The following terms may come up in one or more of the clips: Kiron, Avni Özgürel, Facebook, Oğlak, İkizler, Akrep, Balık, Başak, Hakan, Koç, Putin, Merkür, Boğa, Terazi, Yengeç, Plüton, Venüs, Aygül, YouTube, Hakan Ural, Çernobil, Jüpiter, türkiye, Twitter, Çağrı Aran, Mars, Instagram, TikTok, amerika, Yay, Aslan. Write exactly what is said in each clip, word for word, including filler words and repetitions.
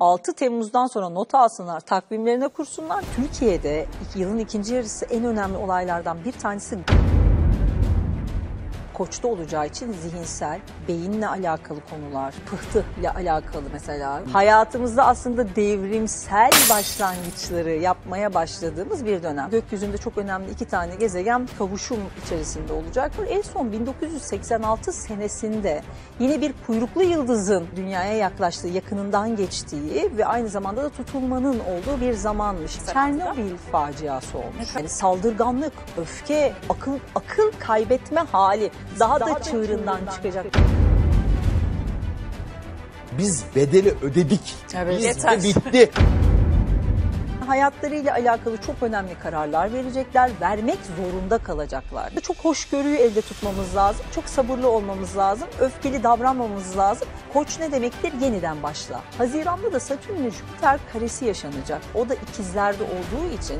altı Temmuz'dan sonra not alsınlar, takvimlerine kursunlar. Türkiye'de yılın ikinci yarısı en önemli olaylardan bir tanesi Koç'ta olacağı için zihinsel, beyinle alakalı konular, pıhtıhla alakalı mesela. Hayatımızda aslında devrimsel başlangıçları yapmaya başladığımız bir dönem. Gökyüzünde çok önemli iki tane gezegen kavuşum içerisinde olacak. En son bin dokuz yüz seksen altı senesinde yine bir kuyruklu yıldızın dünyaya yaklaştığı, yakınından geçtiği ve aynı zamanda da tutulmanın olduğu bir zamanmış. Çernobil faciası olmuş. Yani saldırganlık, öfke, akıl, akıl kaybetme hali. Daha, Daha da, da çığırından çıkacak. Biz bedeli ödedik. Evet, biz de bitti. Hayatlarıyla alakalı çok önemli kararlar verecekler. Vermek zorunda kalacaklar. Çok hoşgörüyü elde tutmamız lazım. Çok sabırlı olmamız lazım. Öfkeli davranmamız lazım. Koç ne demektir? Yeniden başla. Haziran'da da Satürn'ün Jüpiter karesi yaşanacak. O da ikizlerde olduğu için...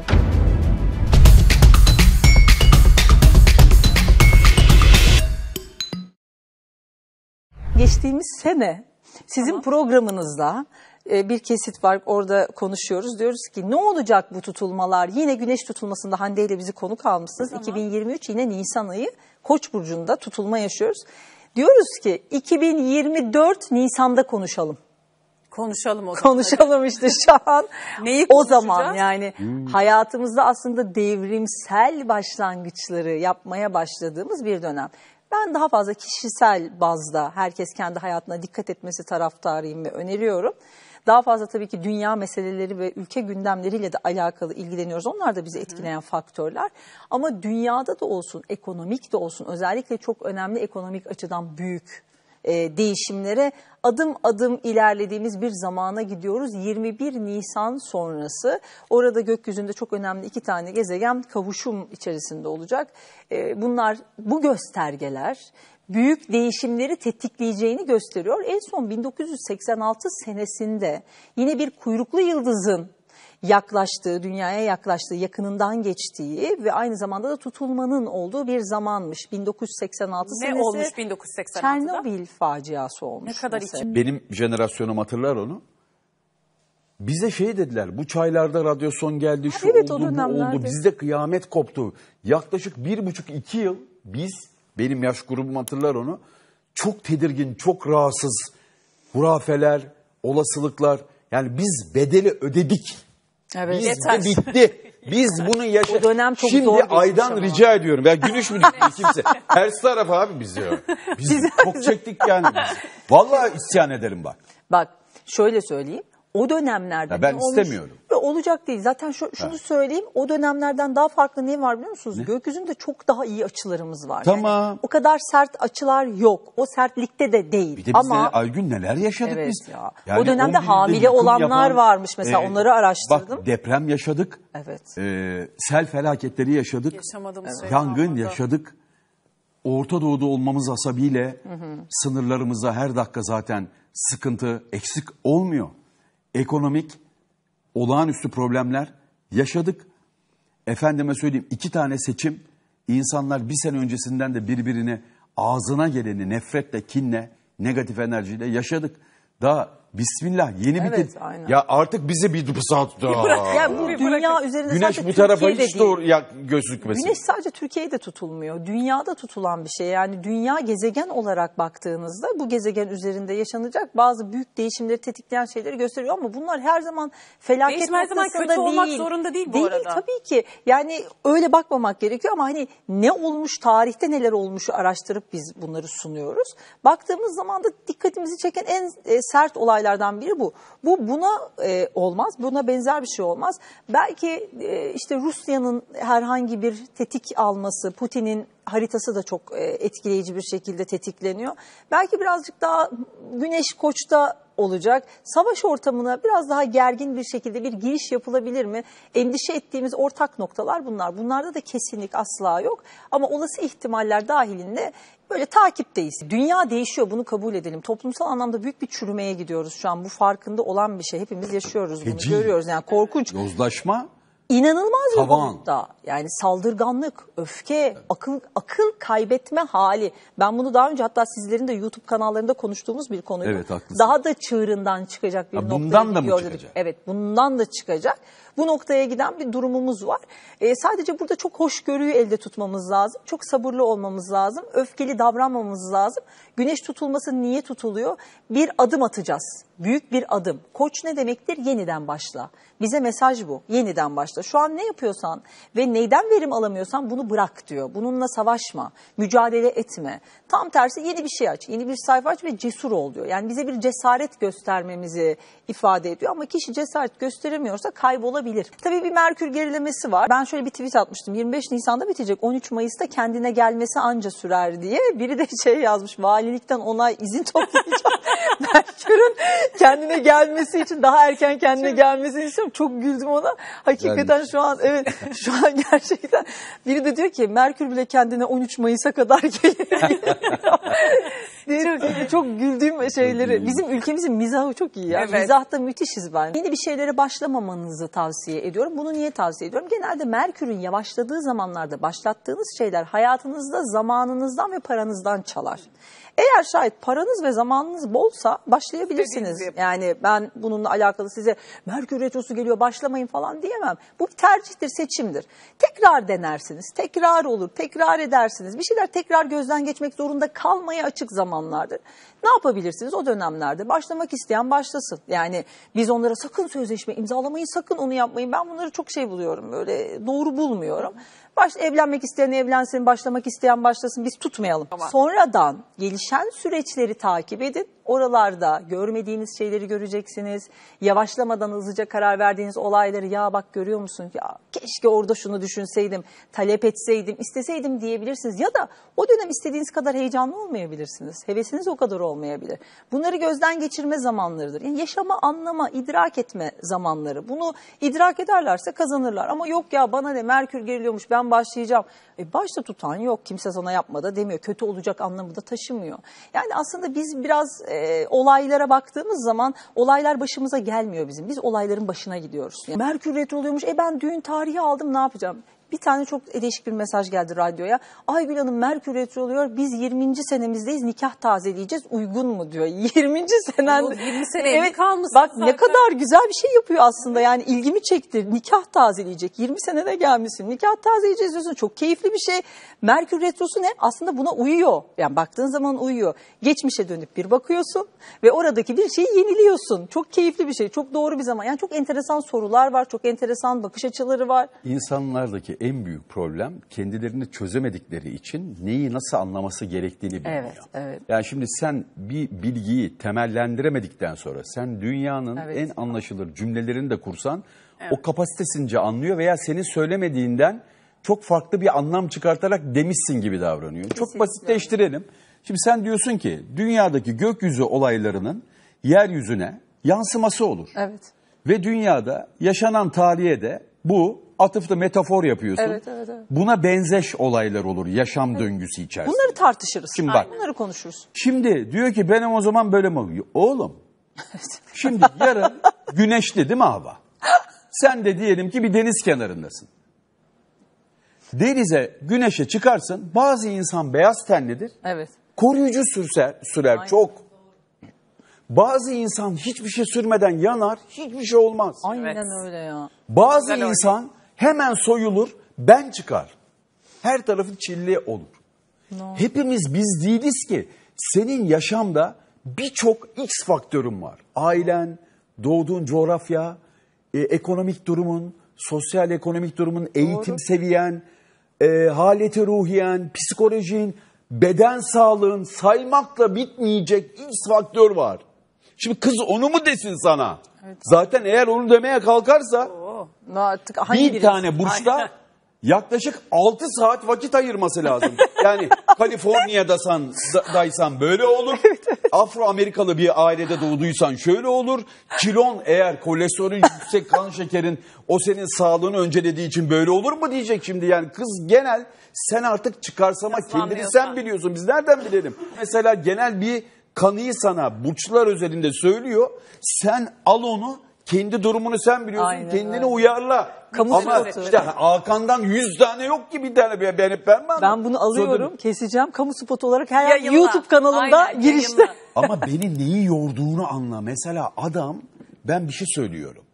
Geçtiğimiz sene sizin tamam. programınızda bir kesit var, orada konuşuyoruz. Diyoruz ki ne olacak bu tutulmalar? Yine güneş tutulmasında Hande ile bizi konuk almışsınız. Tamam. iki bin yirmi üç yine Nisan ayı Koç burcunda tutulma yaşıyoruz. Diyoruz ki iki bin yirmi dört Nisan'da konuşalım. Konuşalım o zaman. Konuşalım işte şu an. Neyi o zaman yani hmm. hayatımızda aslında devrimsel başlangıçları yapmaya başladığımız bir dönem. Ben daha fazla kişisel bazda herkes kendi hayatına dikkat etmesi taraftarıyım ve öneriyorum. Daha fazla tabii ki dünya meseleleri ve ülke gündemleriyle de alakalı ilgileniyoruz. Onlar da bizi etkileyen faktörler. Ama dünyada da olsun, ekonomik de olsun, özellikle çok önemli ekonomik açıdan büyük e, değişimlere adım adım ilerlediğimiz bir zamana gidiyoruz. yirmi bir Nisan sonrası orada gökyüzünde çok önemli iki tane gezegen kavuşum içerisinde olacak. Bunlar, bu göstergeler büyük değişimleri tetikleyeceğini gösteriyor. En son bin dokuz yüz seksen altı senesinde yine bir kuyruklu yıldızın yaklaştığı, dünyaya yaklaştığı, yakınından geçtiği ve aynı zamanda da tutulmanın olduğu bir zamanmış. bin dokuz yüz seksen altı ne senesi. Ne olmuş bin dokuz yüz seksen altıda? Çernobil faciası olmuş. Ne kadar için? Benim jenerasyonum hatırlar onu. Bize şey dediler, bu çaylarda radyasyon geldi, şu evet, oldu, bu oldu, bizde kıyamet koptu. Yaklaşık bir buçuk iki yıl biz, benim yaş grubum hatırlar onu, çok tedirgin, çok rahatsız, hurafeler, olasılıklar. Yani biz bedeli ödedik. Evet. Biz yeter. De bitti. Biz bunu yaşadık. Şimdi aydan ama. Rica ediyorum. Ya gülüş mü kimse? Her taraf abi biz ya. Biz çok çektik yani. Biz. Vallahi isyan ederim bak. Bak şöyle söyleyeyim. O dönemlerde ya ben olmuş, istemiyorum. Olacak değil. Zaten şu, şunu ha. söyleyeyim. O dönemlerden daha farklı ne var biliyor musunuz? Ne? Gökyüzünde çok daha iyi açılarımız var. Tamam. Yani o kadar sert açılar yok. O sertlikte de değil. Bir de biz ama Aygül neler yaşadık evet biz. Ya. Yani o dönemde hamile olanlar yapan, varmış. Mesela e, onları araştırdım. Bak deprem yaşadık. Evet. E, sel felaketleri yaşadık. Yaşamadığımız evet. Yangın yaşadık. Orta Doğu'da olmamız hasabiyle hı hı. sınırlarımızda her dakika zaten sıkıntı eksik olmuyor. Ekonomik, olağanüstü problemler yaşadık. Efendime söyleyeyim iki tane seçim. İnsanlar bir sene öncesinden de birbirine ağzına geleni nefretle, kinle, negatif enerjiyle yaşadık. Daha bismillah yeni evet, bir... Aynen. Ya artık bizi bir saat daha... Ya bu bir dünya üzerinde güneş bu tarafa hiç doğru gözükmesin. Güneş sadece Türkiye'de tutulmuyor. Dünyada tutulan bir şey. Yani dünya gezegen olarak baktığınızda bu gezegen üzerinde yaşanacak bazı büyük değişimleri tetikleyen şeyleri gösteriyor. Ama bunlar her zaman felaket değişim noktasında değil. Değişim her zaman kötü olmak zorunda değil bu değil, arada. Değil tabii ki. Yani öyle bakmamak gerekiyor ama hani ne olmuş, tarihte neler olmuşu araştırıp biz bunları sunuyoruz. Baktığımız zaman da dikkatimizi çeken en sert olaylar biri bu. Bu buna e, olmaz. Buna benzer bir şey olmaz. Belki e, işte Rusya'nın herhangi bir tetik alması, Putin'in haritası da çok e, etkileyici bir şekilde tetikleniyor. Belki birazcık daha Güneş Koç'ta olacak. Savaş ortamına biraz daha gergin bir şekilde bir giriş yapılabilir mi? Endişe ettiğimiz ortak noktalar bunlar. Bunlarda da kesinlik asla yok. Ama olası ihtimaller dahilinde böyle takipteyiz. Dünya değişiyor, bunu kabul edelim. Toplumsal anlamda büyük bir çürümeye gidiyoruz şu an. Bu farkında olan bir şey. Hepimiz yaşıyoruz bunu, Heci. Görüyoruz. Yani korkunç. Yozlaşma İnanılmaz bir boyutta. Yani saldırganlık, öfke, evet. akıl akıl kaybetme hali. Ben bunu daha önce hatta sizlerin de YouTube kanallarında konuştuğumuz bir konuydu. Evet, daha da çığırından çıkacak bir ha, noktaya bundan da mı çıkacak? Evet, bundan da çıkacak. Bu noktaya giden bir durumumuz var. Ee, sadece burada çok hoşgörüyü elde tutmamız lazım. Çok sabırlı olmamız lazım. Öfkeli davranmamız lazım. Güneş tutulması niye tutuluyor? Bir adım atacağız. Büyük bir adım. Koç ne demektir? Yeniden başla. Bize mesaj bu. Yeniden başla. Şu an ne yapıyorsan ve neyden verim alamıyorsan bunu bırak diyor. Bununla savaşma, mücadele etme. Tam tersi yeni bir şey aç, yeni bir sayfa aç ve cesur ol diyor. Yani bize bir cesaret göstermemizi ifade ediyor ama kişi cesaret gösteremiyorsa kaybolabilir. Tabii bir Merkür gerilemesi var. Ben şöyle bir tweet atmıştım. yirmi beş Nisan'da bitecek. on üç Mayıs'ta kendine gelmesi anca sürer diye. Biri de şey yazmış. Valilikten onay izin toplayacağım. Merkür'ün kendine gelmesi için, daha erken kendine gelmesini istiyorum. Çok güldüm ona. Hakikaten yani. şu an evet şu an gerçekten biri de diyor ki Merkür bile kendine on üç Mayıs'a kadar gelir. Çok, çok güldüğüm şeyleri. Bizim ülkemizin mizahı çok iyi ya. Evet. Mizahta müthişiz ben. Yeni bir şeylere başlamamanızı tavsiye ediyorum. Bunu niye tavsiye ediyorum? Genelde Merkür'ün yavaşladığı zamanlarda başlattığınız şeyler hayatınızda zamanınızdan ve paranızdan çalar. Eğer şayet paranız ve zamanınız bolsa başlayabilirsiniz. Yani ben bununla alakalı size Merkür retrosu geliyor başlamayın falan diyemem. Bu bir tercihtir, seçimdir. Tekrar denersiniz, tekrar olur, tekrar edersiniz. Bir şeyler tekrar gözden geçmek zorunda kalmaya açık zamanlardır. Ne yapabilirsiniz o dönemlerde? Başlamak isteyen başlasın. Yani biz onlara sakın sözleşme imzalamayın, sakın onu yapmayın. Ben bunları çok şey buluyorum, böyle doğru bulmuyorum. Baş, evlenmek isteyen evlensin, başlamak isteyen başlasın, biz tutmayalım. Tamam. Sonradan gelişen süreçleri takip edin. Oralarda görmediğiniz şeyleri göreceksiniz. Yavaşlamadan hızlıca karar verdiğiniz olayları ya bak görüyor musun? Ya keşke orada şunu düşünseydim, talep etseydim, isteseydim diyebilirsiniz. Ya da o dönem istediğiniz kadar heyecanlı olmayabilirsiniz. Hevesiniz o kadar olmayabilir. Bunları gözden geçirme zamanlarıdır. Yani yaşama, anlama, idrak etme zamanları. Bunu idrak ederlerse kazanırlar. Ama yok ya bana ne Merkür geriliyormuş ben başlayacağım. E başta tutan yok. Kimse sana yapma da demiyor. Kötü olacak anlamı da taşımıyor. Yani aslında biz biraz e, olaylara baktığımız zaman olaylar başımıza gelmiyor bizim. Biz olayların başına gidiyoruz. Yani Merkür retro oluyormuş. E ben düğün tarihi aldım ne yapacağım? Bir tane çok değişik bir mesaj geldi radyoya. Aygül Hanım Merkür retro oluyor. Biz yirminci senemizdeyiz. Nikah tazeleyeceğiz. Uygun mu diyor. yirminci senen. yirmi seneye evet, kalmış. Bak zaten. Ne kadar güzel bir şey yapıyor aslında. Yani ilgimi çekti. Nikah tazeleyecek. yirmi senede gelmişsin. Nikah tazeleyeceğiz diyorsun. Çok keyifli bir şey. Merkür retrosu ne? Aslında buna uyuyor. Yani baktığın zaman uyuyor. Geçmişe dönüp bir bakıyorsun ve oradaki bir şeyi yeniliyorsun. Çok keyifli bir şey. Çok doğru bir zaman. Yani çok enteresan sorular var. Çok enteresan bakış açıları var. İnsanlardaki en büyük problem kendilerini çözemedikleri için neyi nasıl anlaması gerektiğini bilmiyor. Evet, evet. Yani şimdi sen bir bilgiyi temellendiremedikten sonra sen dünyanın evet, en anlaşılır cümlelerini de kursan evet. o kapasitesince anlıyor veya senin söylemediğinden çok farklı bir anlam çıkartarak demişsin gibi davranıyor. Kesinlikle. Çok basitleştirelim. Şimdi sen diyorsun ki dünyadaki gökyüzü olaylarının yeryüzüne yansıması olur. Evet. Ve dünyada yaşanan tarihe de bu atıfta metafor yapıyorsun. Evet, evet, evet. Buna benzeş olaylar olur yaşam evet. döngüsü içerisinde. Bunları tartışırız. Şimdi bak, bunları konuşuruz. Şimdi diyor ki benim o zaman böyle mi? Oğlum. Evet. Şimdi yarın güneşli değil mi hava? Sen de diyelim ki bir deniz kenarındasın. Denize, güneşe çıkarsın. Bazı insan beyaz tenlidir. Evet. Koruyucu sürser, sürer aynen. çok. Bazı insan hiçbir şey sürmeden yanar, hiçbir şey olmaz. Aynen evet. öyle ya. Bazı güzel insan öyle. Hemen soyulur, ben çıkar. Her tarafı çilli olur. No. Hepimiz biz değiliz ki. Senin yaşamda birçok X faktörün var. Ailen, doğduğun coğrafya, e, ekonomik durumun, sosyal ekonomik durumun, doğru. eğitim seviyen, e, haleti ruhiyen, psikolojin, beden sağlığın saymakla bitmeyecek X faktör var. Şimdi kız onu mu desin sana? Evet. Zaten eğer onu demeye kalkarsa Oo, artık hangi bir birisi? Tane burçta yaklaşık altı saat vakit ayırması lazım. Yani Kaliforniya'daysan da, böyle olur. Afro-Amerikalı bir ailede doğduysan şöyle olur. Kiron eğer kolesterolün yüksek kan şekerin o senin sağlığını öncelediği için böyle olur mu diyecek şimdi. Yani kız genel sen artık çıkarsama kendini sen biliyorsun. Biz nereden bilelim? Mesela genel bir kanıyı sana burçlar özelinde söylüyor. Sen al onu Kendi durumunu sen biliyorsun. Aynen, kendini öyle uyarla. Kamu ama spotu. İşte Hakan'dan yüz tane yok ki bir tane. Ben, ben, ben, ben bunu alıyorum, Sodum. keseceğim. Kamu spotu olarak her yayınla. YouTube kanalımda aynen, girişte. Yayınla. Ama beni neyi yorduğunu anla. Mesela adam, ben bir şey söylüyorum.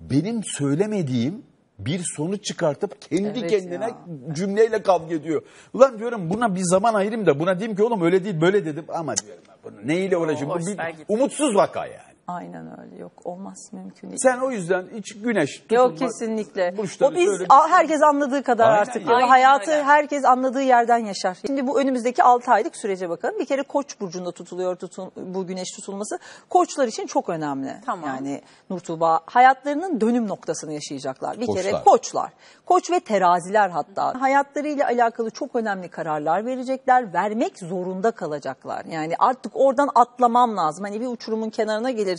Benim söylemediğim bir sonuç çıkartıp kendi evet kendine ya. cümleyle kavga ediyor. Ulan diyorum buna bir zaman ayırayım da buna diyeyim ki oğlum öyle değil böyle dedim ama diyorum bunu neyle uğraşayım? Bu bir umutsuz vaka yani. Aynen öyle, yok olmaz, mümkün değil. Sen o yüzden hiç güneş tutulma. Yok kesinlikle. O biz öyle... herkes anladığı kadar aynen artık. Aynen. Hayatı aynen. herkes anladığı yerden yaşar. Şimdi bu önümüzdeki altı aylık sürece bakalım. Bir kere Koç burcunda tutuluyor tutun, bu güneş tutulması. Koçlar için çok önemli. Tamam. Yani Nurtuba hayatlarının dönüm noktasını yaşayacaklar. Bir koçlar. kere koçlar. Koç ve teraziler hatta. Hayatlarıyla alakalı çok önemli kararlar verecekler. Vermek zorunda kalacaklar. Yani artık oradan atlamam lazım. Hani bir uçurumun kenarına gelir.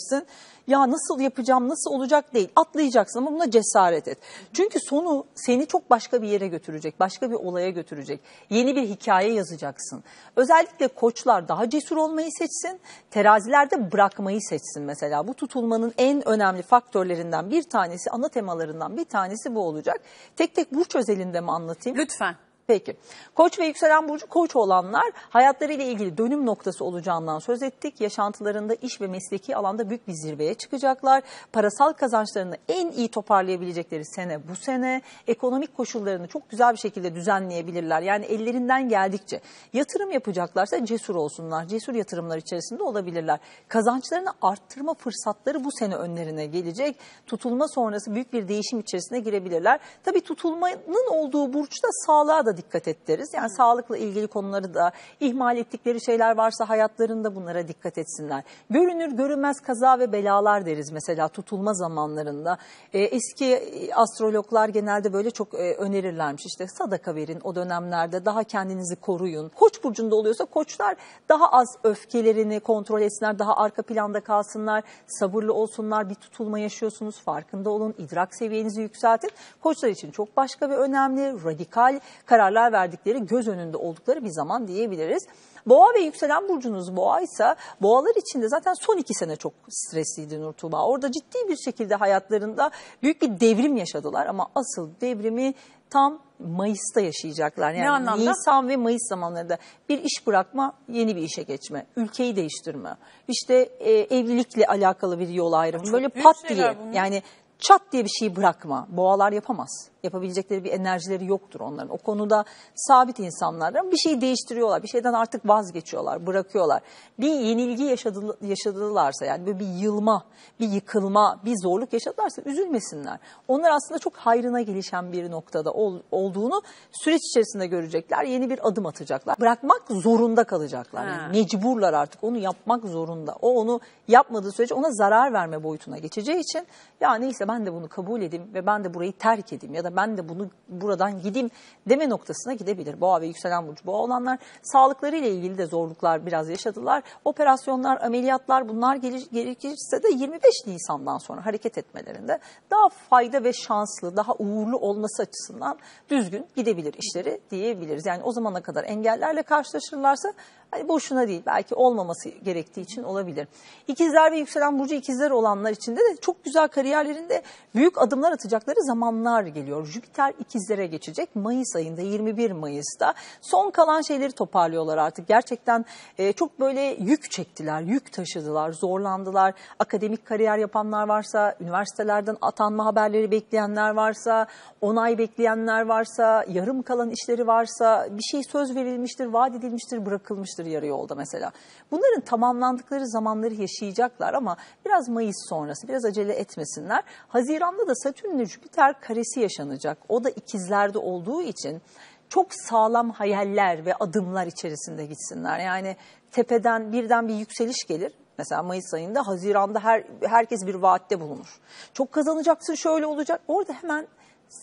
Ya nasıl yapacağım, nasıl olacak değil, atlayacaksın ama buna cesaret et. Çünkü sonu seni çok başka bir yere götürecek, başka bir olaya götürecek. Yeni bir hikaye yazacaksın. Özellikle koçlar daha cesur olmayı seçsin, terazilerde bırakmayı seçsin mesela. Bu tutulmanın en önemli faktörlerinden bir tanesi, ana temalarından bir tanesi bu olacak. Tek tek burç özelinde mi anlatayım? Lütfen. Peki. Koç ve yükselen burcu koç olanlar hayatlarıyla ilgili dönüm noktası olacağından söz ettik. Yaşantılarında iş ve mesleki alanda büyük bir zirveye çıkacaklar. Parasal kazançlarını en iyi toparlayabilecekleri sene bu sene. Ekonomik koşullarını çok güzel bir şekilde düzenleyebilirler. Yani ellerinden geldikçe yatırım yapacaklarsa cesur olsunlar. Cesur yatırımlar içerisinde olabilirler. Kazançlarını arttırma fırsatları bu sene önlerine gelecek. Tutulma sonrası büyük bir değişim içerisine girebilirler. Tabii tutulmanın olduğu burçta sağlığa da dikkat ederiz. Yani sağlıkla ilgili konuları da, ihmal ettikleri şeyler varsa hayatlarında bunlara dikkat etsinler. Görünür görünmez kaza ve belalar deriz mesela tutulma zamanlarında. E, eski astrologlar genelde böyle çok e, önerirlermiş. İşte sadaka verin o dönemlerde, daha kendinizi koruyun. Koç burcunda oluyorsa koçlar daha az öfkelerini kontrol etsinler, daha arka planda kalsınlar, sabırlı olsunlar. Bir tutulma yaşıyorsunuz, farkında olun, idrak seviyenizi yükseltin. Koçlar için çok başka ve önemli, radikal kararlar verdikleri, göz önünde oldukları bir zaman diyebiliriz. Boğa ve yükselen burcunuz boğaysa, boğalar için de zaten son iki sene çok stresliydi Nur Tuğba. Orada ciddi bir şekilde hayatlarında büyük bir devrim yaşadılar ama asıl devrimi tam Mayıs'ta yaşayacaklar. Yani Nisan ve Mayıs zamanlarında bir iş bırakma, yeni bir işe geçme, ülkeyi değiştirme, işte e, evlilikle alakalı bir yol ayrımı, böyle pat diye bunun. Yani çat diye bir şey bırakma. Boğalar yapamaz. Yapabilecekleri bir enerjileri yoktur onların. O konuda sabit insanlar ama bir şeyi değiştiriyorlar. Bir şeyden artık vazgeçiyorlar, bırakıyorlar. Bir yenilgi yaşadı, yaşadılarsa yani böyle bir yılma, bir yıkılma, bir zorluk yaşadılarsa üzülmesinler. Onlar aslında çok hayrına gelişen bir noktada ol, olduğunu süreç içerisinde görecekler. Yeni bir adım atacaklar. Bırakmak zorunda kalacaklar. Yani mecburlar artık. Onu yapmak zorunda. O onu yapmadığı sürece ona zarar verme boyutuna geçeceği için ya neyse ben de bunu kabul edeyim ve ben de burayı terk edeyim ya da ben de bunu buradan gideyim deme noktasına gidebilir. Boğa ve yükselen burcu boğa olanlar sağlıklarıyla ilgili de zorluklar biraz yaşadılar. Operasyonlar, ameliyatlar bunlar gelir, gerekirse de yirmi beş Nisan'dan sonra hareket etmelerinde daha fayda ve şanslı, daha uğurlu olması açısından düzgün gidebilir işleri diyebiliriz. Yani o zamana kadar engellerle karşılaşırlarsa hani boşuna değil, belki olmaması gerektiği için olabilir. İkizler ve yükselen burcu ikizler olanlar içinde de çok güzel kariyerlerinde büyük adımlar atacakları zamanlar geliyor. Jüpiter ikizlere geçecek Mayıs ayında, yirmi bir Mayıs'ta. Son kalan şeyleri toparlıyorlar artık. Gerçekten e, çok böyle yük çektiler, yük taşıdılar, zorlandılar. Akademik kariyer yapanlar varsa, üniversitelerden atanma haberleri bekleyenler varsa, onay bekleyenler varsa, yarım kalan işleri varsa, bir şey söz verilmiştir, vaat edilmiştir, bırakılmıştır yarı yolda mesela. Bunların tamamlandıkları zamanları yaşayacaklar ama biraz Mayıs sonrası, biraz acele etmesinler. Haziran'da da Satürn ile Jüpiter karesi yaşanacak. O da ikizlerde olduğu için çok sağlam hayaller ve adımlar içerisinde gitsinler. Yani tepeden birden bir yükseliş gelir. Mesela Mayıs ayında, Haziran'da her, herkes bir vaatte bulunur. Çok kazanacaksın, şöyle olacak. Orada hemen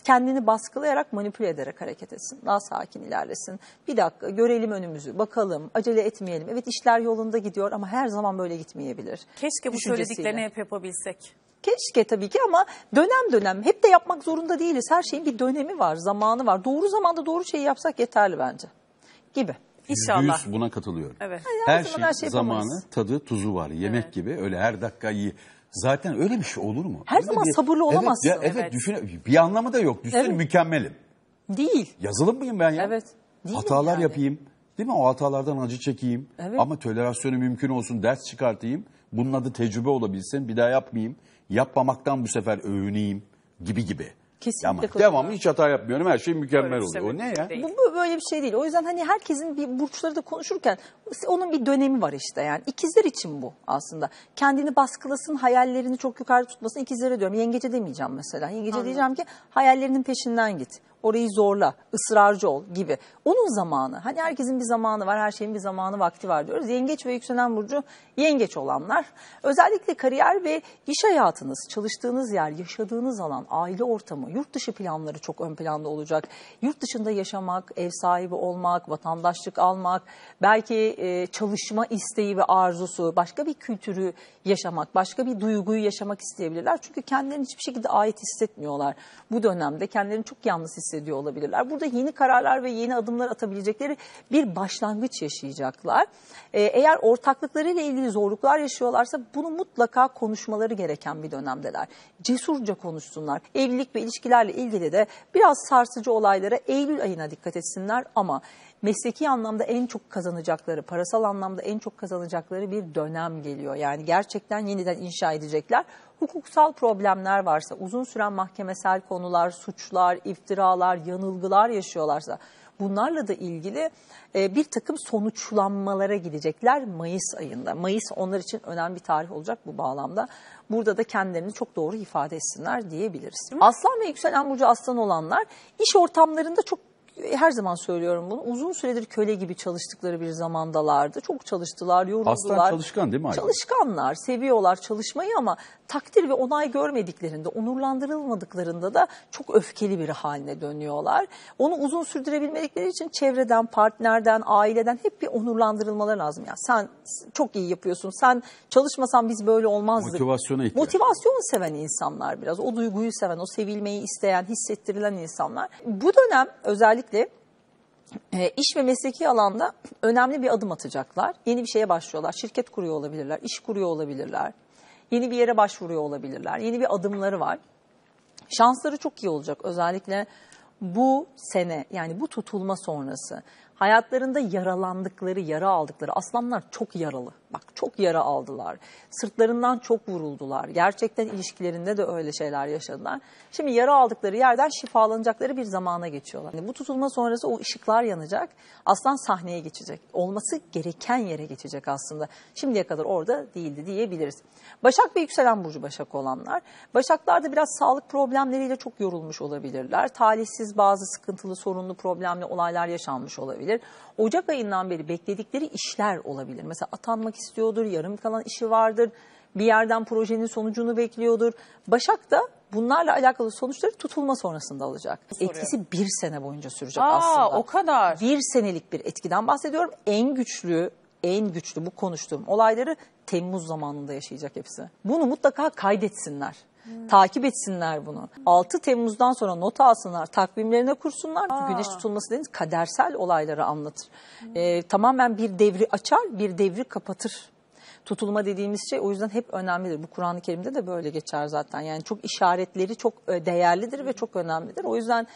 kendini baskılayarak, manipüle ederek hareket etsin. Daha sakin ilerlesin. Bir dakika görelim önümüzü, bakalım, acele etmeyelim. Evet işler yolunda gidiyor ama her zaman böyle gitmeyebilir. Keşke bu söylediklerini hep yapabilsek. Keşke tabii ki ama dönem dönem hep de yapmak zorunda değiliz. Her şeyin bir dönemi var, zamanı var. Doğru zamanda doğru şeyi yapsak yeterli bence gibi. İnşallah. yüz buna katılıyorum. Evet. Her, her, şey, her şey zamanı, tadı, tuzu var. Yemek evet. gibi öyle her dakika iyi. Zaten öyle bir şey olur mu? Her öyle zaman bir... sabırlı olamazsın. Evet, ya, evet, evet. Düşün... Bir anlamı da yok. Düşünün, evet. Mükemmelim. Değil. Yazılım mıyım ben ya? Evet. Değil hatalar yani. Yapayım. Değil mi? O hatalardan acı çekeyim. Evet. Ama tolerasyonu mümkün olsun, ders çıkartayım. Bunun adı tecrübe olabilsin. Bir daha yapmayayım. Yapmamaktan bu sefer övüneyim gibi gibi. Kesinlikle. Devamlı hiç hata yapmıyorum. Her şey mükemmel öyle oluyor. O ne ya? Bu, bu böyle bir şey değil. O yüzden hani herkesin bir burçları da konuşurken onun bir dönemi var işte yani. İkizler için bu aslında. Kendini baskılasın, hayallerini çok yukarı tutmasın. İkizlere diyorum. Yengece demeyeceğim mesela. Yengece Anladım. Diyeceğim ki hayallerinin peşinden git. Orayı zorla, ısrarcı ol gibi. Onun zamanı, hani herkesin bir zamanı var, her şeyin bir zamanı, vakti var diyoruz. Yengeç ve yükselen burcu yengeç olanlar. Özellikle kariyer ve iş hayatınız, çalıştığınız yer, yaşadığınız alan, aile ortamı, yurt dışı planları çok ön planda olacak. Yurt dışında yaşamak, ev sahibi olmak, vatandaşlık almak, belki çalışma isteği ve arzusu, başka bir kültürü yaşamak, başka bir duyguyu yaşamak isteyebilirler. Çünkü kendilerini hiçbir şekilde ait hissetmiyorlar. Bu dönemde kendilerini çok yalnız hissediyorlar. Ediyor olabilirler. Burada yeni kararlar ve yeni adımlar atabilecekleri bir başlangıç yaşayacaklar. Ee, eğer ortaklıklarıyla ilgili zorluklar yaşıyorlarsa bunu mutlaka konuşmaları gereken bir dönemdeler. Cesurca konuşsunlar. Evlilik ve ilişkilerle ilgili de biraz sarsıcı olaylara Eylül ayına dikkat etsinler ama mesleki anlamda en çok kazanacakları, parasal anlamda en çok kazanacakları bir dönem geliyor. Yani gerçekten yeniden inşa edecekler. Hukuksal problemler varsa, uzun süren mahkemesel konular, suçlar, iftiralar, yanılgılar yaşıyorlarsa bunlarla da ilgili bir takım sonuçlanmalara gidecekler Mayıs ayında. Mayıs onlar için önemli bir tarih olacak bu bağlamda. Burada da kendilerini çok doğru ifade etsinler diyebiliriz. Aslan ve yükselen burcu aslan olanlar iş ortamlarında çok, her zaman söylüyorum bunu, uzun süredir köle gibi çalıştıkları bir zamandalardı. Çok çalıştılar, yoruldular. Aslan çalışkan değil mi Aygül? Çalışkanlar, seviyorlar çalışmayı ama takdir ve onay görmediklerinde, onurlandırılmadıklarında da çok öfkeli bir haline dönüyorlar. Onu uzun sürdürebilmedikleri için çevreden, partnerden, aileden hep bir onurlandırılmaları lazım. Yani sen çok iyi yapıyorsun, sen çalışmasan biz böyle olmazdık. Motivasyona ihtiyaç. Motivasyon seven insanlar biraz, o duyguyu seven, o sevilmeyi isteyen, hissettirilen insanlar. Bu dönem özellikle İş ve mesleki alanda önemli bir adım atacaklar. Yeni bir şeye başlıyorlar. Şirket kuruyor olabilirler, iş kuruyor olabilirler. Yeni bir yere başvuruyor olabilirler. Yeni bir adımları var. Şansları çok iyi olacak. Özellikle bu sene, yani bu tutulma sonrası hayatlarında yaralandıkları, yara aldıkları, aslanlar çok yaralı. Bak çok yara aldılar. Sırtlarından çok vuruldular. Gerçekten ilişkilerinde de öyle şeyler yaşadılar. Şimdi yara aldıkları yerden şifalanacakları bir zamana geçiyorlar. Yani bu tutulma sonrası o ışıklar yanacak. Aslan sahneye geçecek. Olması gereken yere geçecek aslında. Şimdiye kadar orada değildi diyebiliriz. Başak ve yükselen burcu Başak olanlar. Başaklarda biraz sağlık problemleriyle çok yorulmuş olabilirler. Talihsiz, bazı sıkıntılı, sorunlu, problemli olaylar yaşanmış olabilir. Ocak ayından beri bekledikleri işler olabilir. Mesela atanmak istiyordur, yarım kalan işi vardır, bir yerden projenin sonucunu bekliyordur. Başak da bunlarla alakalı sonuçları tutulma sonrasında alacak. Soruyorum. Etkisi bir sene boyunca sürecek Aa, aslında. O kadar. Bir senelik bir etkiden bahsediyorum. En güçlü, en güçlü bu konuştuğum olayları Temmuz zamanında yaşayacak hepsi. Bunu mutlaka kaydetsinler. Hmm. Takip etsinler bunu. altı Temmuz'dan sonra nota alsınlar, takvimlerine kursunlar. Aa. Güneş tutulması dediğiniz kadersel olayları anlatır. Hmm. Ee, tamamen bir devri açar, bir devri kapatır. Tutulma dediğimiz şey o yüzden hep önemlidir. Bu Kur'an-ı Kerim'de de böyle geçer zaten. Yani çok işaretleri çok değerlidir ve çok önemlidir. O yüzden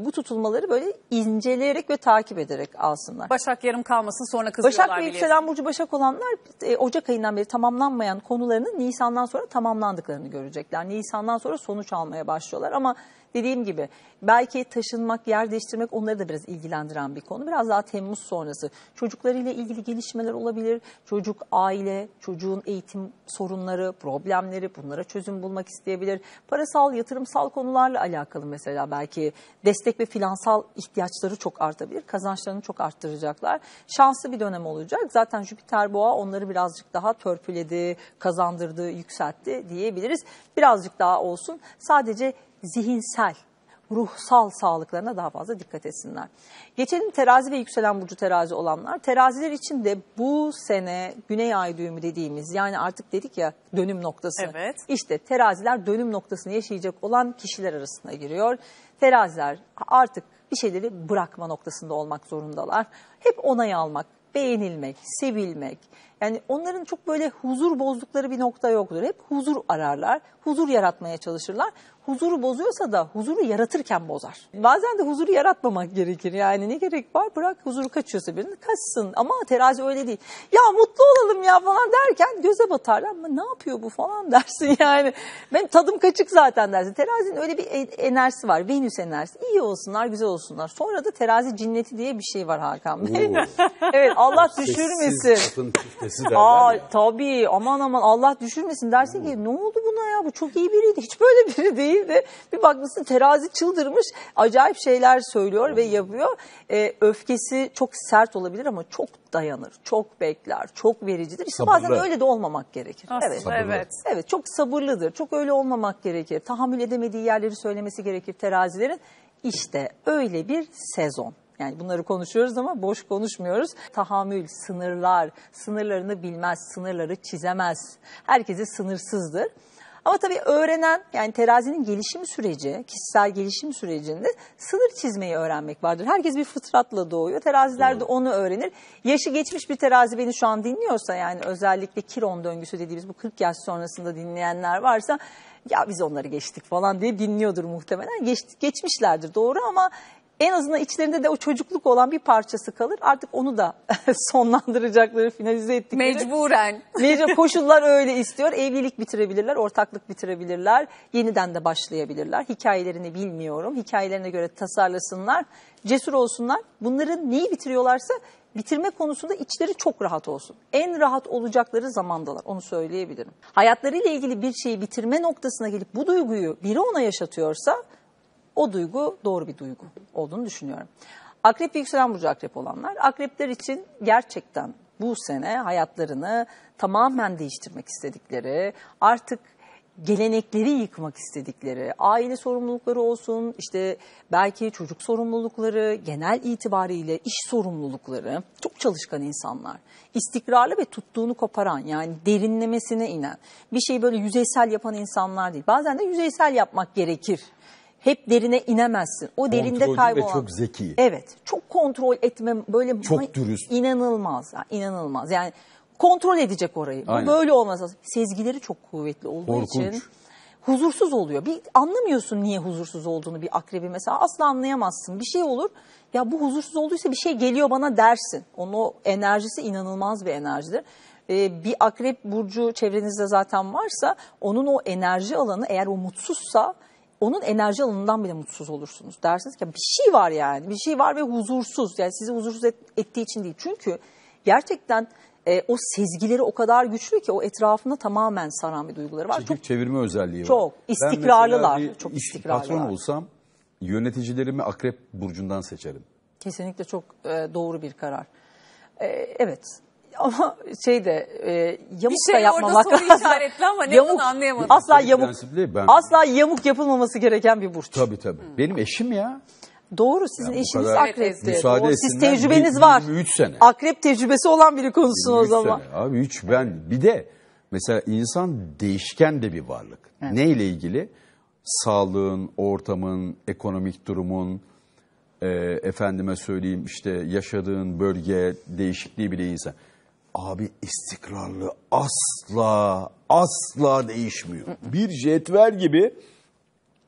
bu tutulmaları böyle inceleyerek ve takip ederek alsınlar. Başak yarım kalmasın, sonra kızıyorlar. Başak ve yükselen burcu Başak olanlar Ocak ayından beri tamamlanmayan konularının Nisan'dan sonra tamamlandıklarını görecekler. Nisan'dan sonra sonuç almaya başlıyorlar ama dediğim gibi belki taşınmak, yer değiştirmek onları da biraz ilgilendiren bir konu. Biraz daha Temmuz sonrası çocuklarıyla ilgili gelişmeler olabilir. Çocuk, aile, çocuğun eğitim sorunları, problemleri, bunlara çözüm bulmak isteyebilir. Parasal, yatırımsal konularla alakalı mesela belki destek ve finansal ihtiyaçları çok artabilir. Kazançlarını çok arttıracaklar. Şanslı bir dönem olacak. Zaten Jüpiter Boğa onları birazcık daha törpüledi, kazandırdı, yükseltti diyebiliriz. Birazcık daha olsun. Sadece zihinsel, ruhsal sağlıklarına daha fazla dikkat etsinler. Geçelim terazi ve yükselen burcu terazi olanlar. Teraziler için de bu sene güney ay düğümü dediğimiz, yani artık dedik ya dönüm noktası. Evet. İşte teraziler dönüm noktasını yaşayacak olan kişiler arasına giriyor. Teraziler artık bir şeyleri bırakma noktasında olmak zorundalar. Hep onay almak, beğenilmek, sevilmek. Yani onların çok böyle huzur bozdukları bir nokta yoktur. Hep huzur ararlar, huzur yaratmaya çalışırlar. Huzuru bozuyorsa da huzuru yaratırken bozar. Bazen de huzuru yaratmamak gerekir. Yani ne gerek var? Bırak huzuru kaçıyorsa birinin kaçsın. Ama terazi öyle değil. Ya mutlu olalım ya falan derken göze batarlar. Ama ne yapıyor bu falan dersin yani. Ben tadım kaçık zaten dersin. Terazinin öyle bir enerjisi var. Venüs enerjisi. İyi olsunlar, güzel olsunlar. Sonra da terazi cinneti diye bir şey var Hakan Bey. Evet, Allah düşürmesin. Sessiz, Aa, tabii aman aman Allah düşürmesin dersin hmm. ki ne oldu buna ya? Bu çok iyi biriydi. Hiç böyle biri değil. De bir bakmışsın terazi çıldırmış, acayip şeyler söylüyor ve yapıyor. Ee, öfkesi çok sert olabilir ama çok dayanır, çok bekler, çok vericidir. İşte sabırlı. Bazen öyle de olmamak gerekir. Aslında, evet. evet. Evet, çok sabırlıdır. Çok öyle olmamak gerekir. Tahammül edemediği yerleri söylemesi gerekir terazilerin. İşte öyle bir sezon. Yani bunları konuşuyoruz ama boş konuşmuyoruz. Tahammül, sınırlar, sınırlarını bilmez, sınırları çizemez. Herkese sınırsızdır. Ama tabii öğrenen, yani terazinin gelişim süreci, kişisel gelişim sürecinde sınır çizmeyi öğrenmek vardır. Herkes bir fıtratla doğuyor. Teraziler de onu öğrenir. Yaşı geçmiş bir terazi beni şu an dinliyorsa, yani özellikle Kiron döngüsü dediğimiz bu kırk yaş sonrasında dinleyenler varsa, ya biz onları geçtik falan diye dinliyordur muhtemelen. Geç, geçmişlerdir doğru ama en azından içlerinde de o çocukluk olan bir parçası kalır. Artık onu da sonlandıracakları, finalize ettikleri. Mecburen. Mecbur, koşullar öyle istiyor. Evlilik bitirebilirler, ortaklık bitirebilirler. Yeniden de başlayabilirler. Hikayelerini bilmiyorum. Hikayelerine göre tasarlasınlar. Cesur olsunlar. Bunların neyi bitiriyorlarsa bitirme konusunda içleri çok rahat olsun. En rahat olacakları zamandalar. Onu söyleyebilirim. Hayatlarıyla ilgili bir şeyi bitirme noktasına gelip bu duyguyu biri ona yaşatıyorsa, o duygu doğru bir duygu olduğunu düşünüyorum. Akrep ve yükselen burcu akrep olanlar, akrepler için gerçekten bu sene hayatlarını tamamen değiştirmek istedikleri, artık gelenekleri yıkmak istedikleri, aile sorumlulukları olsun, işte belki çocuk sorumlulukları, genel itibariyle iş sorumlulukları, çok çalışkan insanlar, istikrarlı ve tuttuğunu koparan, yani derinlemesine inen, bir şeyi böyle yüzeysel yapan insanlar değil. Bazen de yüzeysel yapmak gerekir. Hep derine inemezsin. O derinde kaybolan. Kontrollü ve çok zeki. Evet. Çok kontrol etme, böyle çok dürüst. İnanılmaz. Yani, inanılmaz. Yani kontrol edecek orayı. Bu böyle olmaz. Sezgileri çok kuvvetli olduğu Korkunç. için huzursuz oluyor. Bir anlamıyorsun niye huzursuz olduğunu bir akrebi mesela. Asla anlayamazsın. Bir şey olur. Ya bu huzursuz olduysa bir şey geliyor bana dersin. Onun o enerjisi inanılmaz bir enerjidir. Ee, bir akrep burcu çevrenizde zaten varsa onun o enerji alanı, eğer o mutsuzsa, onun enerji alanından bile mutsuz olursunuz. Dersiniz ki bir şey var yani. Bir şey var ve huzursuz. Yani sizi huzursuz et, ettiği için değil. Çünkü gerçekten e, o sezgileri o kadar güçlü ki o etrafında tamamen saran bir duyguları var. Çekip çok, çevirme özelliği çok var. İstikrarlılar, ben çok istikrarlılar. Ben patron olsam yöneticilerimi akrep burcundan seçerim. Kesinlikle çok e, doğru bir karar. E, evet. Ama şey de e, yamuk şey da yapmamak lazım. Bir şey orada soru işaretli ama ne yamuk, anlayamadım. Asla yamuk, ben... asla yamuk yapılmaması gereken bir burç. Tabii tabii. Hmm. Benim eşim ya. Doğru, sizin yani eşiniz akrepti. Müsaade siz tecrübeniz bir, var. yirmi üç sene. Akrep tecrübesi olan biri konuşsun o zaman. Sene. Abi üç ben. Bir de mesela insan değişken de bir varlık. Evet. Neyle ilgili? Sağlığın, ortamın, ekonomik durumun. E, efendime söyleyeyim işte yaşadığın bölge değişikliği bile insan. Abi istikrarlı asla asla değişmiyor. Bir jetver gibi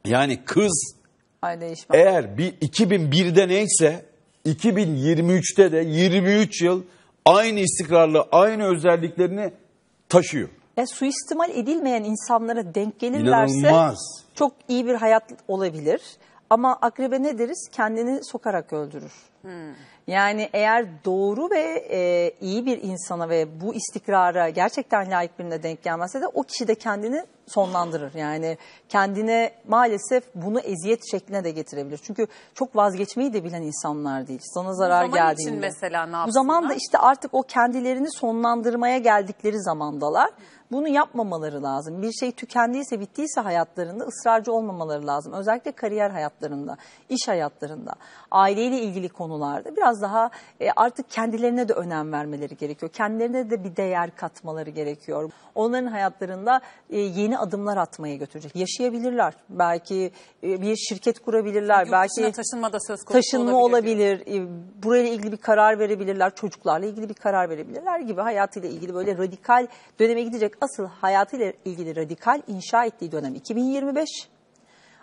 yani kız Ay, eğer bir iki bin birde neyse iki bin yirmi üçte de yirmi üç yıl aynı istikrarlı aynı özelliklerini taşıyor. Ya, suistimal edilmeyen insanlara denk gelirlerse İnanılmaz. çok iyi bir hayat olabilir. Ama akrebe ne deriz? Kendini sokarak öldürür. Hmm. Yani eğer doğru ve e, iyi bir insana ve bu istikrara gerçekten layık birine denk gelmezse de o kişi de kendini sonlandırır. Yani kendine maalesef bunu eziyet şekline de getirebilir. Çünkü çok vazgeçmeyi de bilen insanlar değil. Sana zarar geldiğinde. Bu zaman geldiğinde, için mesela ne yapsınlar? Bu zaman da işte artık o kendilerini sonlandırmaya geldikleri zamandalar. Bunu yapmamaları lazım. Bir şey tükendiyse, bittiyse hayatlarında ısrarcı olmamaları lazım. Özellikle kariyer hayatlarında, iş hayatlarında, aileyle ilgili konularda biraz biraz daha artık kendilerine de önem vermeleri gerekiyor. Kendilerine de bir değer katmaları gerekiyor. Onların hayatlarında yeni adımlar atmaya götürecek. Yaşayabilirler. Belki bir şirket kurabilirler. Belki taşınma da söz konusu taşınma olabilir. olabilir. Burayla ilgili bir karar verebilirler. Çocuklarla ilgili bir karar verebilirler gibi hayatıyla ilgili böyle radikal döneme gidecek. Asıl hayatıyla ilgili radikal inşa ettiği dönem iki bin yirmi beş.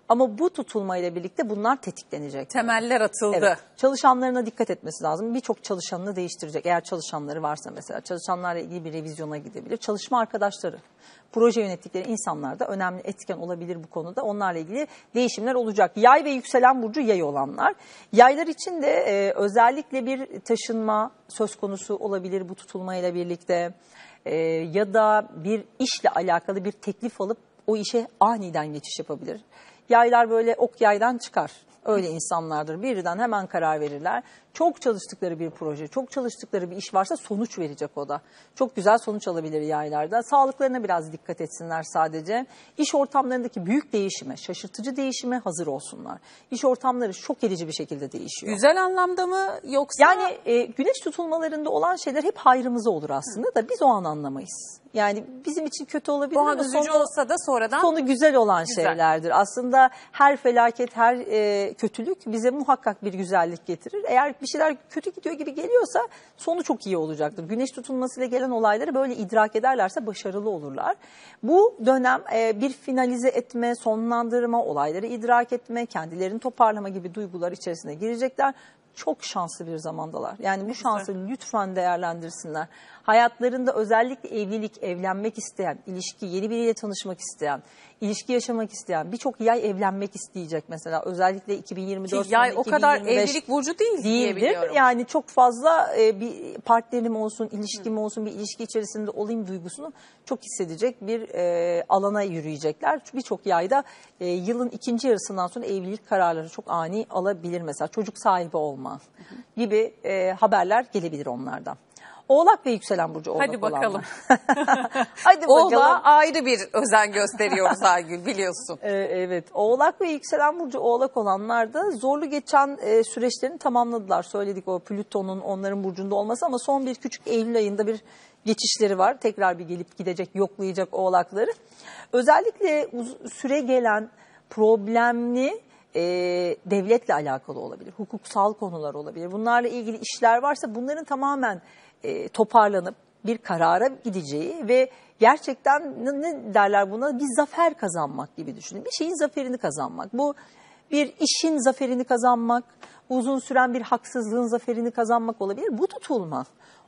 Ama bu tutulmayla birlikte bunlar tetiklenecek. Temeller atıldı. Evet. Çalışanlarına dikkat etmesi lazım. Birçok çalışanını değiştirecek. Eğer çalışanları varsa mesela çalışanlarla ilgili bir revizyona gidebilir. Çalışma arkadaşları, proje yönettikleri insanlar da önemli etken olabilir bu konuda. Onlarla ilgili değişimler olacak. Yay ve yükselen burcu yay olanlar. Yaylar için de e, özellikle bir taşınma söz konusu olabilir bu tutulmayla birlikte. E, ya da bir işle alakalı bir teklif alıp o işe aniden geçiş yapabilir. Yaylar böyle ok yaydan çıkar. Öyle insanlardır. Birden hemen karar verirler. Çok çalıştıkları bir proje, çok çalıştıkları bir iş varsa sonuç verecek o da. Çok güzel sonuç alabilir yaylarda. Sağlıklarına biraz dikkat etsinler sadece. İş ortamlarındaki büyük değişime, şaşırtıcı değişime hazır olsunlar. İş ortamları şok edici bir şekilde değişiyor. Güzel anlamda mı yoksa? Yani e, güneş tutulmalarında olan şeyler hep hayrımıza olur aslında da biz o an anlamayız. Yani bizim için kötü olabilir ama sonu, olsa da sonradan sonu güzel olan güzel. şeylerdir. Aslında her felaket, her e, kötülük bize muhakkak bir güzellik getirir. Eğer bir şeyler kötü gidiyor gibi geliyorsa sonu çok iyi olacaktır. Güneş tutulmasıyla gelen olayları böyle idrak ederlerse başarılı olurlar. Bu dönem e, bir finalize etme, sonlandırma, olayları idrak etme, kendilerini toparlama gibi duygular içerisine girecekler. Çok şanslı bir zamandalar. Yani bu şansı lütfen değerlendirsinler. Hayatlarında özellikle evlilik, evlenmek isteyen, ilişki, yeni biriyle tanışmak isteyen, ilişki yaşamak isteyen birçok yay evlenmek isteyecek mesela. Özellikle iki bin yirmi dört, yay iki bin yirmi beş o kadar evlilik burcu değil diye biliyorum. Yani çok fazla bir partnerim olsun, ilişkim olsun, bir ilişki içerisinde olayım duygusunu çok hissedecek bir alana yürüyecekler. Birçok yayda yılın ikinci yarısından sonra evlilik kararları çok ani alabilir mesela. Çocuk sahibi olma gibi haberler gelebilir onlardan. Oğlak ve yükselen burcu oğlak. Hadi bakalım. Hadi Oğlağa ayrı bir özen gösteriyoruz Aygül biliyorsun. Ee, evet. Oğlak ve yükselen burcu oğlak olanlar da zorlu geçen e, süreçlerini tamamladılar. Söyledik o Plüton'un onların burcunda olması ama son bir küçük Eylül ayında bir geçişleri var. Tekrar bir gelip gidecek, yoklayacak oğlakları. Özellikle süre gelen problemli E, devletle alakalı olabilir, hukuksal konular olabilir. Bunlarla ilgili işler varsa bunların tamamen e, toparlanıp bir karara gideceği ve gerçekten ne derler buna bir zafer kazanmak gibi düşünün. Bir şeyin zaferini kazanmak. Bu bir işin zaferini kazanmak, uzun süren bir haksızlığın zaferini kazanmak olabilir. Bu tutulma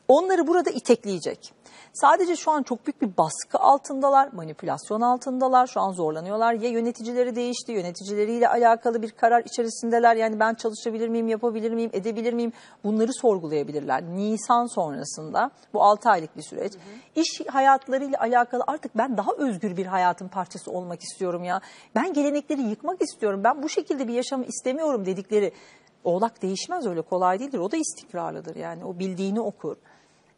onları burada itekleyecek. Sadece şu an çok büyük bir baskı altındalar, manipülasyon altındalar, şu an zorlanıyorlar. Ya yöneticileri değişti, yöneticileriyle alakalı bir karar içerisindeler. Yani ben çalışabilir miyim, yapabilir miyim, edebilir miyim? Bunları sorgulayabilirler. Nisan sonrasında bu altı aylık bir süreç. Hı hı. İş hayatlarıyla alakalı artık ben daha özgür bir hayatın parçası olmak istiyorum ya. Ben gelenekleri yıkmak istiyorum, ben bu şekilde bir yaşamı istemiyorum dedikleri. Oğlak değişmez, öyle kolay değildir. O da istikrarlıdır yani, o bildiğini okur.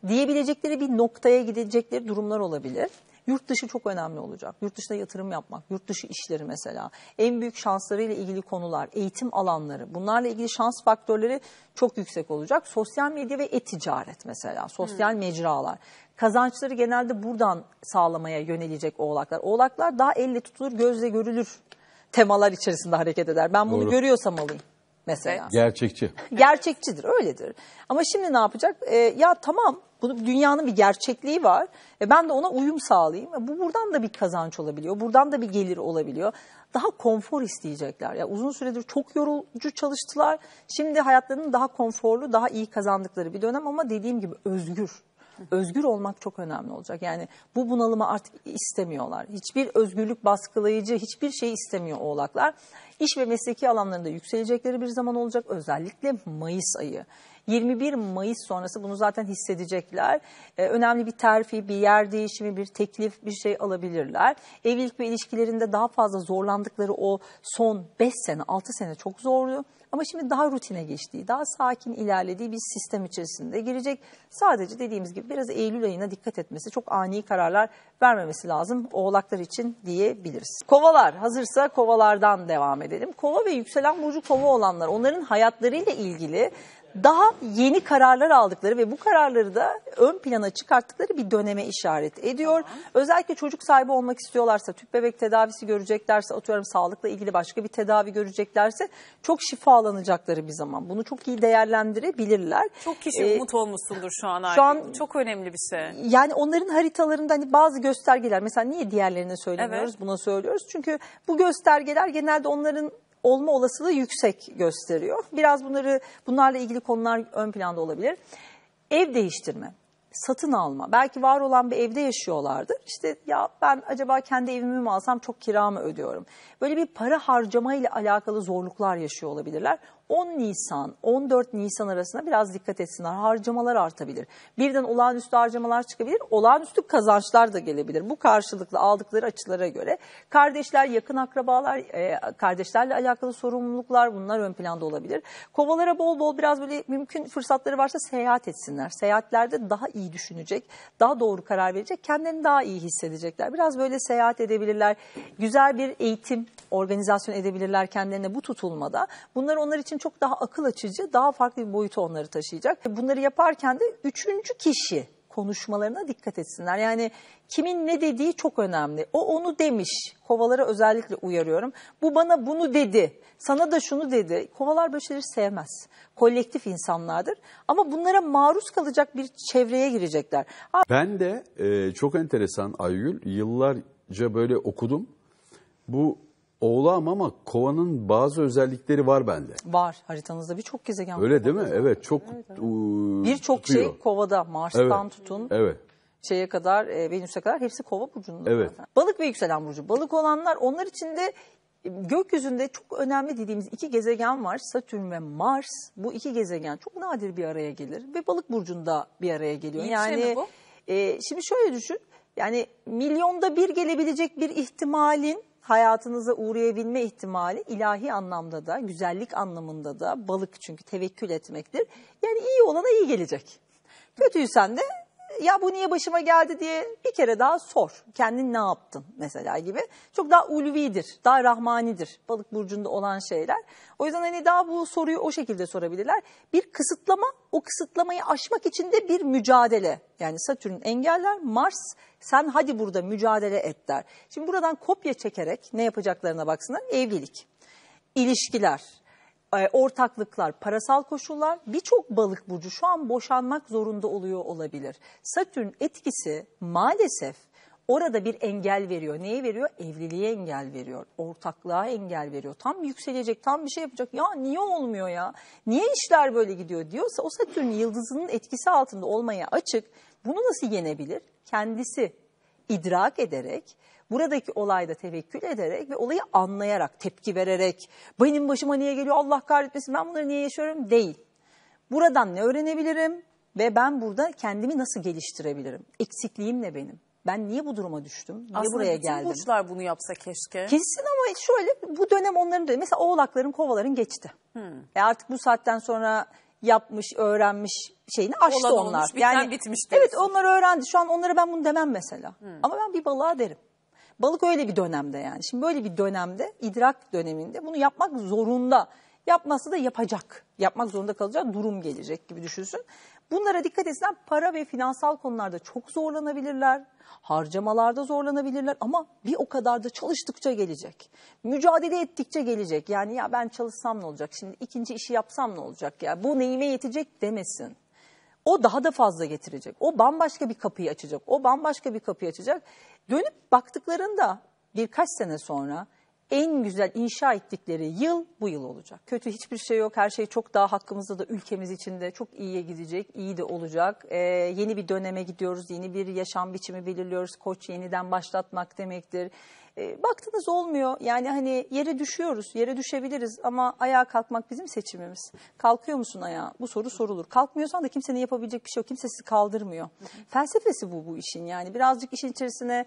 Diyebilecekleri bir noktaya gidecekleri durumlar olabilir. Yurt dışı çok önemli olacak. Yurt dışına yatırım yapmak, yurt dışı işleri mesela. En büyük şanslarıyla ilgili konular, eğitim alanları. Bunlarla ilgili şans faktörleri çok yüksek olacak. Sosyal medya ve e-ticaret mesela, sosyal hmm. mecralar. Kazançları genelde buradan sağlamaya yönelecek oğlaklar. Oğlaklar daha elle tutulur, gözle görülür temalar içerisinde hareket eder. Ben bunu Doğru. görüyorsam alayım. Mesela. Gerçekçi. Gerçekçidir, öyledir. Ama şimdi ne yapacak? E, ya tamam, bunu, dünyanın bir gerçekliği var. E, ben de ona uyum sağlayayım. E, bu buradan da bir kazanç olabiliyor. Buradan da bir gelir olabiliyor. Daha konfor isteyecekler. Ya uzun süredir çok yorucu çalıştılar. Şimdi hayatlarının daha konforlu, daha iyi kazandıkları bir dönem ama dediğim gibi özgür. Özgür olmak çok önemli olacak. Yani bu bunalımı artık istemiyorlar. Hiçbir özgürlük baskılayıcı, hiçbir şey istemiyor oğlaklar. İş ve mesleki alanlarında yükselecekleri bir zaman olacak. Özellikle Mayıs ayı. yirmi bir Mayıs sonrası bunu zaten hissedecekler. Ee, önemli bir terfi, bir yer değişimi, bir teklif, bir şey alabilirler. Evlilik ve ilişkilerinde daha fazla zorlandıkları o son beş sene, altı sene çok zordu. Ama şimdi daha rutine geçtiği, daha sakin ilerlediği bir sistem içerisinde girecek. Sadece dediğimiz gibi biraz Eylül ayına dikkat etmesi, çok ani kararlar vermemesi lazım oğlaklar için diyebiliriz. Kovalar, hazırsa kovalardan devam edelim. Kova ve yükselen burcu kova olanlar, onların hayatlarıyla ilgili daha yeni kararlar aldıkları ve bu kararları da ön plana çıkarttıkları bir döneme işaret ediyor. Tamam. Özellikle çocuk sahibi olmak istiyorlarsa, tüp bebek tedavisi göreceklerse, atıyorum sağlıkla ilgili başka bir tedavi göreceklerse çok şifalanacakları bir zaman. Bunu çok iyi değerlendirebilirler. Çok kişi ee, umut olmuşsundur şu an. Şu an çok önemli bir şey. Yani onların haritalarında hani bazı göstergeler, mesela niye diğerlerine söylemiyoruz, evet, buna söylüyoruz? Çünkü bu göstergeler genelde onların olma olasılığı yüksek gösteriyor. Biraz bunları, bunlarla ilgili konular ön planda olabilir. Ev değiştirme, satın alma. Belki var olan bir evde yaşıyorlardı. İşte ya ben acaba kendi evimi mi alsam, çok kira mı ödüyorum? Böyle bir para harcama ile alakalı zorluklar yaşıyor olabilirler. on Nisan on dört Nisan arasında biraz dikkat etsinler. Harcamalar artabilir. Birden olağanüstü harcamalar çıkabilir. Olağanüstü kazançlar da gelebilir. Bu karşılıklı aldıkları açılara göre. Kardeşler, yakın akrabalar, kardeşlerle alakalı sorumluluklar, bunlar ön planda olabilir. Kovalara bol bol biraz böyle mümkün fırsatları varsa seyahat etsinler. Seyahatlerde daha iyi düşünecek, daha doğru karar verecek, kendilerini daha iyi hissedecekler. Biraz böyle seyahat edebilirler. Güzel bir eğitim, organizasyon edebilirler kendilerine bu tutulmada. Bunlar onlar için çok daha akıl açıcı, daha farklı bir boyutu onları taşıyacak. Bunları yaparken de üçüncü kişi konuşmalarına dikkat etsinler. Yani kimin ne dediği çok önemli. O onu demiş. Kovalara özellikle uyarıyorum. Bu bana bunu dedi. Sana da şunu dedi. Kovalar böyle şeyleri sevmez. Kolektif insanlardır. Ama bunlara maruz kalacak bir çevreye girecekler. Ben de e, çok enteresan Aygül. Yıllarca böyle okudum. Bu Oğlağım ama kovanın bazı özellikleri var bende. Var. Haritanızda birçok gezegen. Öyle değil mi? Var. Evet. Çok evet, evet. Birçok şey kovada. Mars'tan evet, tutun. Evet. Şeye kadar, Venüs'e kadar hepsi kova burcunda. Evet. Zaten. Balık ve yükselen burcu. Balık olanlar, onlar için de gökyüzünde çok önemli dediğimiz iki gezegen var. Satürn ve Mars. Bu iki gezegen çok nadir bir araya gelir. Ve Balık burcunda bir araya geliyor. İyi yani, şey mi bu? E, şimdi şöyle düşün. Yani milyonda bir gelebilecek bir ihtimalin hayatınıza uğrayabilme ihtimali, ilahi anlamda da, güzellik anlamında da, balık çünkü tevekkül etmektir. Yani iyi olana iyi gelecek. Kötüysen de ya bu niye başıma geldi diye bir kere daha sor. Kendin ne yaptın mesela gibi. Çok daha ulvidir, daha rahmanidir balık burcunda olan şeyler. O yüzden hani daha bu soruyu o şekilde sorabilirler. Bir kısıtlama, o kısıtlamayı aşmak için de bir mücadele. Yani Satürn engeller, Mars sen hadi burada mücadele et der. Şimdi buradan kopya çekerek ne yapacaklarına baksınlar. Evlilik, ilişkiler, ortaklıklar, parasal koşullar. Birçok balık burcu şu an boşanmak zorunda oluyor olabilir. Satürn etkisi maalesef orada bir engel veriyor. Neye veriyor? Evliliğe engel veriyor. Ortaklığa engel veriyor. Tam yükselecek, tam bir şey yapacak. Ya niye olmuyor ya? Niye işler böyle gidiyor diyorsa o Satürn yıldızının etkisi altında olmaya açık. Bunu nasıl yenebilir? Kendisi idrak ederek, buradaki olayda tevekkül ederek ve olayı anlayarak, tepki vererek, benim başıma niye geliyor, Allah kahretmesin, ben bunları niye yaşıyorum değil. Buradan ne öğrenebilirim ve ben burada kendimi nasıl geliştirebilirim? Eksikliğim ne benim? Ben niye bu duruma düştüm? Niye aslında buraya geldim? Aslında bütün burçlar bunu yapsa keşke. Kesin ama şöyle, bu dönem onların dönemi. Mesela oğlakların, kovaların geçti. Hmm. E artık bu saatten sonra yapmış, öğrenmiş şeyini aştı olan onlar. Olmuş, biten yani, bitmiş diyorsun. Evet, onlar öğrendi. Şu an onlara ben bunu demem mesela. Hmm. Ama ben bir balığa derim. Balık öyle bir dönemde yani. Şimdi böyle bir dönemde, idrak döneminde bunu yapmak zorunda. Yapması da yapacak. Yapmak zorunda kalacağı durum gelecek gibi düşünsün. Bunlara dikkat etsinler. Para ve finansal konularda çok zorlanabilirler. Harcamalarda zorlanabilirler ama bir o kadar da çalıştıkça gelecek. Mücadele ettikçe gelecek. Yani ya ben çalışsam ne olacak? Şimdi ikinci işi yapsam ne olacak ya? Bu neyime yetecek demesin. O daha da fazla getirecek. O bambaşka bir kapıyı açacak. O bambaşka bir kapıyı açacak. Dönüp baktıklarında birkaç sene sonra en güzel inşa ettikleri yıl bu yıl olacak. Kötü hiçbir şey yok. Her şey çok daha hakkımızda da, ülkemiz için de çok iyiye gidecek. İyi de olacak. Ee, yeni bir döneme gidiyoruz. Yeni bir yaşam biçimi belirliyoruz. Koç yeniden başlatmak demektir. Ee, baktınız olmuyor. Yani hani yere düşüyoruz. Yere düşebiliriz ama ayağa kalkmak bizim seçimimiz. Kalkıyor musun ayağa? Bu soru sorulur. Kalkmıyorsan da kimsenin yapabilecek bir şey yok. Kimse sizi kaldırmıyor. Felsefesi bu bu işin. Yani birazcık işin içerisine